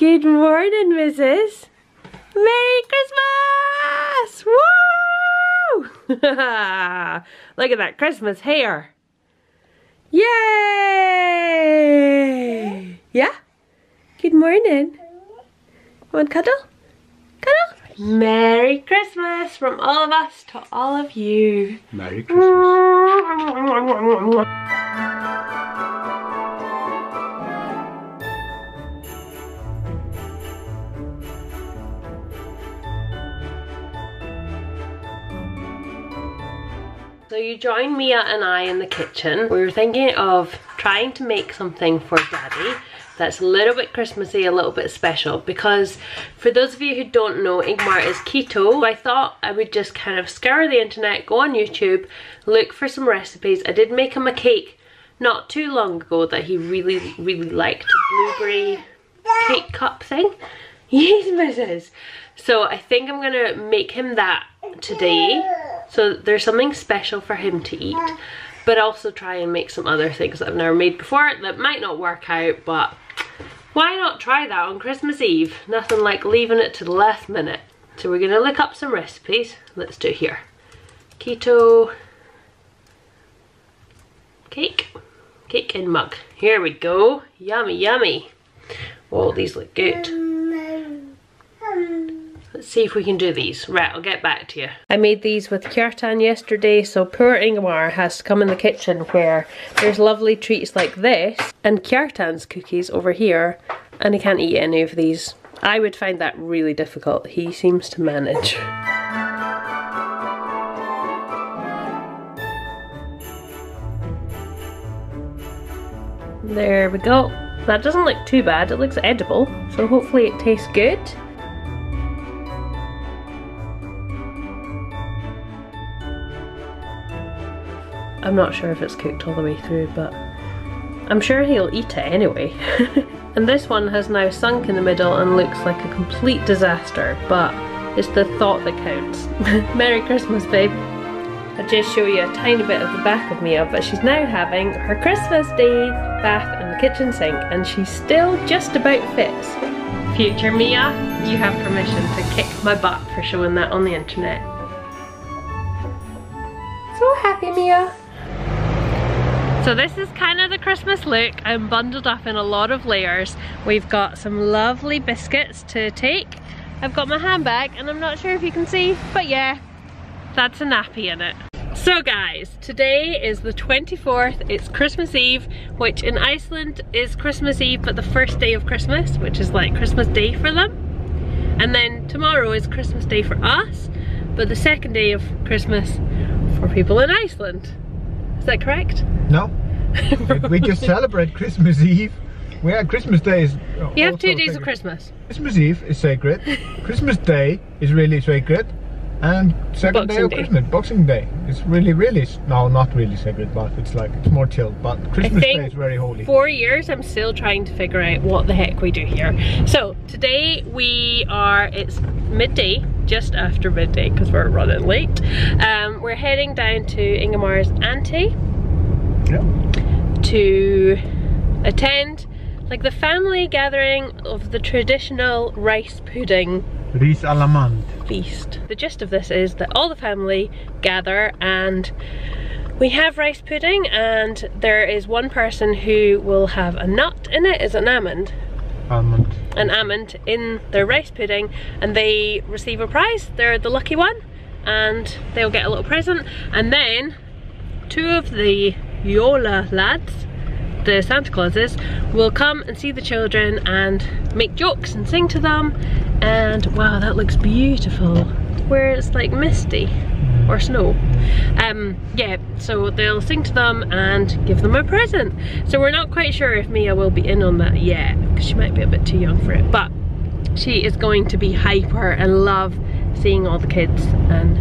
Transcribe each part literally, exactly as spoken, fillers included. Good morning, Missus Merry Christmas! Woo! Look at that Christmas hair. Yay! Yeah? Good morning. Want cuddle? Cuddle? Merry Christmas from all of us to all of you. Merry Christmas. So you joined Mia and I in the kitchen. We were thinking of trying to make something for Daddy that's a little bit Christmassy, a little bit special, because for those of you who don't know, Ingimar is keto. I thought I would just kind of scour the internet, go on YouTube, look for some recipes. I did make him a cake not too long ago that he really, really liked, a blueberry cake cup thing. Yes, Missus So I think I'm gonna make him that today. So there's something special for him to eat, but also try and make some other things that I've never made before that might not work out, but why not try that on Christmas Eve? Nothing like leaving it to the last minute. So we're gonna look up some recipes. Let's do here. Keto cake, cake in mug. Here we go, yummy, yummy. Oh, these look good. Let's see if we can do these. Right, I'll get back to you. I made these with Kjartan yesterday, so poor Ingimar has to come in the kitchen where there's lovely treats like this and Kjartan's cookies over here, and he can't eat any of these. I would find that really difficult. He seems to manage. There we go. That doesn't look too bad. It looks edible, so hopefully it tastes good. I'm not sure if it's cooked all the way through, but I'm sure he'll eat it anyway. And this one has now sunk in the middle and looks like a complete disaster, but it's the thought that counts. Merry Christmas, babe. I'll just show you a tiny bit of the back of Mia, but she's now having her Christmas Day bath in the kitchen sink, and she still just about fits. Future Mia, you have permission to kick my butt for showing that on the internet. So happy, Mia. So this is kind of the Christmas look. I'm bundled up in a lot of layers. We've got some lovely biscuits to take. I've got my handbag and I'm not sure if you can see, but yeah, that's a nappy in it. So guys, today is the twenty-fourth, it's Christmas Eve, which in Iceland is Christmas Eve, but the first day of Christmas, which is like Christmas Day for them. And then tomorrow is Christmas Day for us, but the second day of Christmas for people in Iceland. Is that correct? No. We just celebrate Christmas Eve. We have Christmas Day is You have two days sacred. Of Christmas. Christmas Eve is sacred. Christmas Day is really sacred. And second Boxing day of day. Christmas, Boxing Day. It's really, really, no, not really sacred, but it's like, it's more chilled. But Christmas Day is very holy. Four years, I'm still trying to figure out what the heck we do here. So today we are, it's midday, just after midday, because we're running late. Um, we're heading down to Ingemar's auntie. Yep. To attend like the family gathering of the traditional rice pudding. Rice à la mande. Feast. The gist of this is that all the family gather and we have rice pudding, and there is one person who will have a nut in it. Is it an almond? Almond. An almond in their rice pudding, and they receive a prize. They're the lucky one and they'll get a little present. And then two of the Yola lads, the Santa Clauses, will come and see the children and make jokes and sing to them. And wow, that looks beautiful, where it's like misty or snow. Um, yeah, so they'll sing to them and give them a present. So we're not quite sure if Mia will be in on that yet, because she might be a bit too young for it, but she is going to be hyper and love seeing all the kids and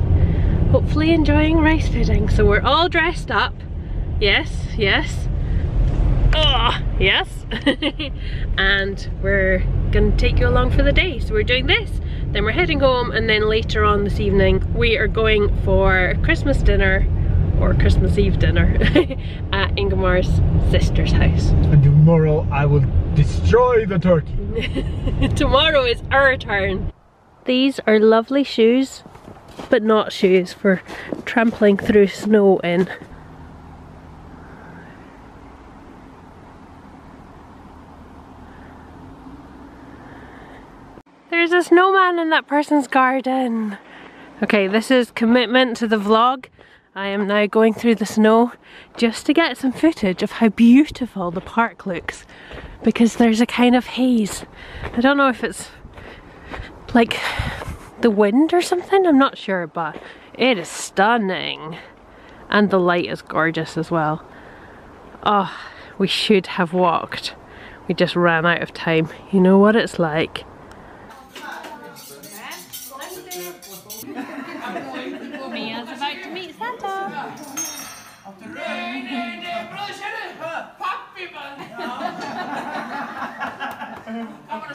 hopefully enjoying rice pudding. So we're all dressed up. Yes, yes. Oh, yes. And we're gonna take you along for the day. So we're doing this, then we're heading home, and then later on this evening we are going for Christmas dinner or Christmas Eve dinner at Ingemar's sister's house. And tomorrow I will destroy the turkey. Tomorrow is our turn. These are lovely shoes, but not shoes for trampling through snow in. There's a snowman in that person's garden. Okay, this is commitment to the vlog. I am now going through the snow just to get some footage of how beautiful the park looks, because there's a kind of haze. I don't know if it's like the wind or something, I'm not sure, but it is stunning. And the light is gorgeous as well. Oh, we should have walked. We just ran out of time. You know what it's like. Mia's about to meet Santa. Mia! Mia! Mia!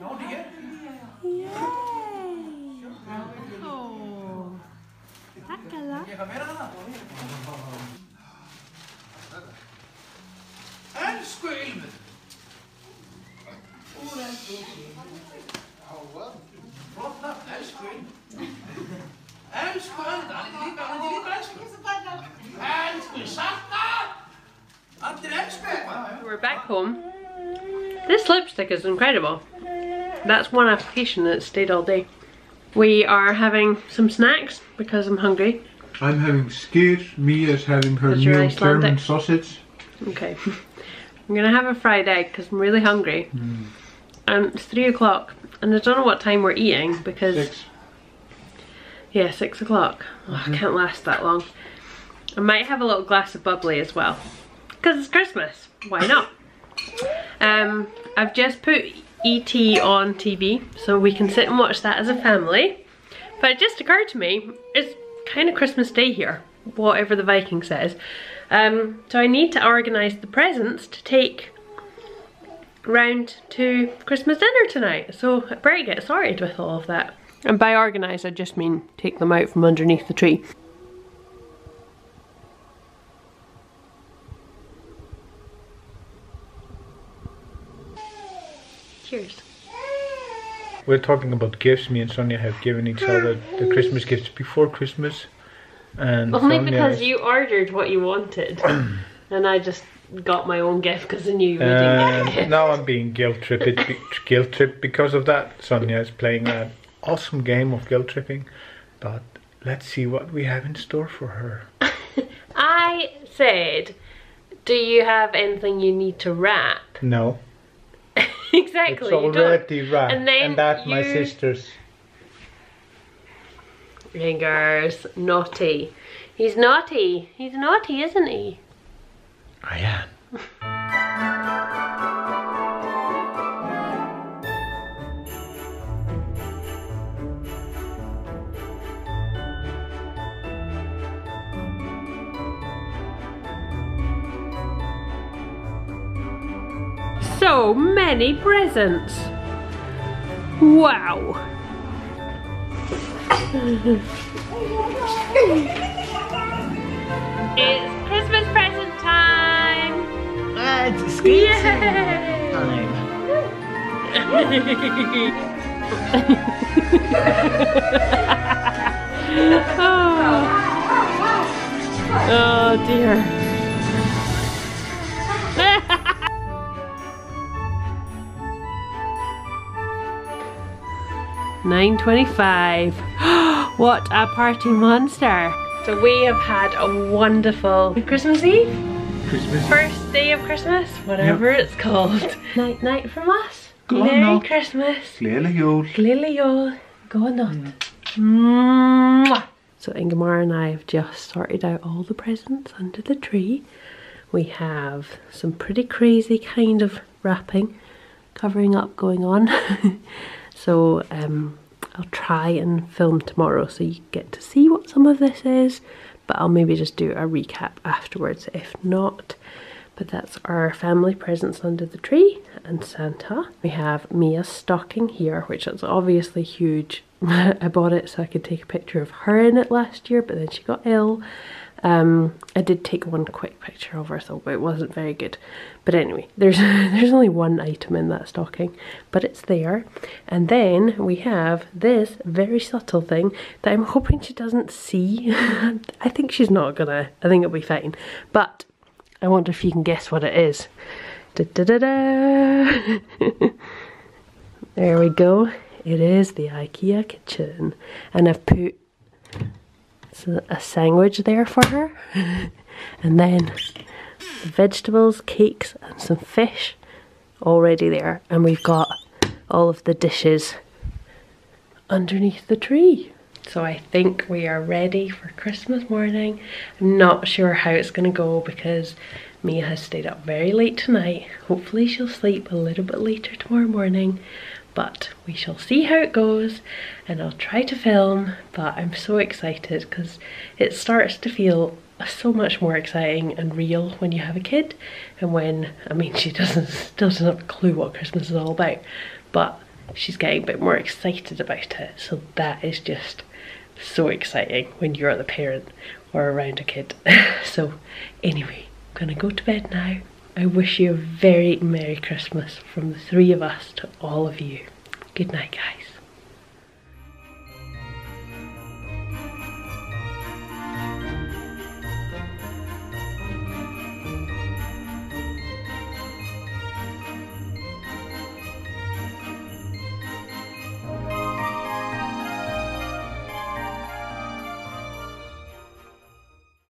No, do you get it? Yay! Oh! Takkala! Elsku Ilmur! Úr elsku Ilmur! Flott nafn, elsku Ilmur! Elsku Alda! Hann er líka, hann er líka elsku! Elsku Santa! We're back home. This lipstick is incredible. That's one application that stayed all day. We are having some snacks because I'm hungry. I'm having skyr, Mia's having her new German sausage. Okay. I'm gonna have a fried egg because I'm really hungry. Mm. And it's three o'clock and I don't know what time we're eating because... Six. Yeah, six o'clock. Oh, mm-hmm. I can't last that long. I might have a little glass of bubbly as well. Because it's Christmas, why not? Um, I've just put E T on T V so we can sit and watch that as a family. But it just occurred to me, it's kind of Christmas Day here, whatever the Viking says. Um, so I need to organise the presents to take round to Christmas dinner tonight. So I better get sorted with all of that. And by organise I just mean take them out from underneath the tree. Cheers. We're talking about gifts. Me and Sonia have given each other the Christmas gifts before Christmas. And only Sonia because has... you ordered what you wanted. And I just got my own gift because I knew you were uh, doing it. Now I'm being guilt tripped, guilt tripped because of that. Sonia is playing an awesome game of guilt tripping. But let's see what we have in store for her. I said, do you have anything you need to wrap? No. Exactly. It's already right. And, and that you... my sister's. Fingers. Naughty. He's naughty. He's naughty, isn't he? I am. So many presents! Wow! It's Christmas present time! Uh, it's Christmas time! Oh. Oh dear! nine twenty-five. What a party monster. So we have had a wonderful Christmas Eve? Christmas. First day of Christmas, whatever yep. it's called. Night night from us. Go Merry on Christmas. Gleðileg jól. Gleðileg jól. Góða nótt. Mm. So Ingimar and I have just sorted out all the presents under the tree. We have some pretty crazy kind of wrapping, covering up going on. So um, I'll try and film tomorrow so you get to see what some of this is, but I'll maybe just do a recap afterwards if not. But that's our family presents under the tree and Santa. We have Mia's stocking here, which is obviously huge. I bought it so I could take a picture of her in it last year, but then she got ill. Um, I did take one quick picture of her though, but it wasn't very good. But anyway, there's there's only one item in that stocking, but it's there. And then we have this very subtle thing that I'm hoping she doesn't see. I think she's not gonna, I think it'll be fine. But I wonder if you can guess what it is. Da, da, da, da. There we go. It is the IKEA kitchen. And I've put a sandwich there for her, and then the vegetables, cakes and some fish already there, and we've got all of the dishes underneath the tree. So I think we are ready for Christmas morning. I'm not sure how it's going to go because Mia has stayed up very late tonight. Hopefully she'll sleep a little bit later tomorrow morning, but we shall see how it goes, and I'll try to film, but I'm so excited because it starts to feel so much more exciting and real when you have a kid, and when, I mean, she doesn't still doesn't have a clue what Christmas is all about, but she's getting a bit more excited about it, so that is just so exciting when you're the parent or around a kid. So anyway, I'm gonna go to bed now. I wish you a very Merry Christmas from the three of us to all of you. Good night, guys.